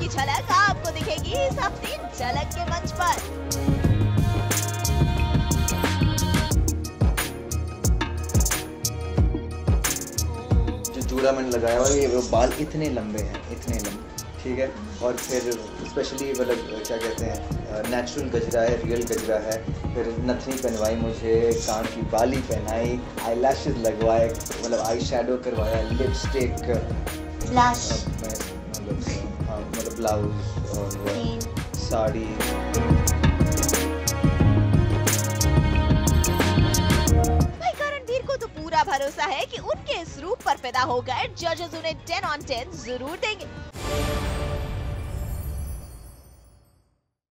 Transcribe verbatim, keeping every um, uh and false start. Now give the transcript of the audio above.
इसकी झलक आपको दिखेगी इस हफ्ते झलक के मंच पर। पूरा मैंने लगाया और ये बाल इतने लंबे हैं, इतने लंबे, ठीक है। और फिर स्पेशली मतलब क्या कहते हैं, नेचुरल गजरा है, रियल गजरा है। फिर नथनी पहनवाई मुझे, कान की बाली पहनाई, आई लैशेज लगवाए, मतलब आई शेडो करवाया, लिपस्टिक, मतलब ब्लाउज और साड़ी। पूरा भरोसा है कि उनके इस रूप पर पैदा होकर जजेस उन्हें टेन ऑन टेन जरूर देंगे।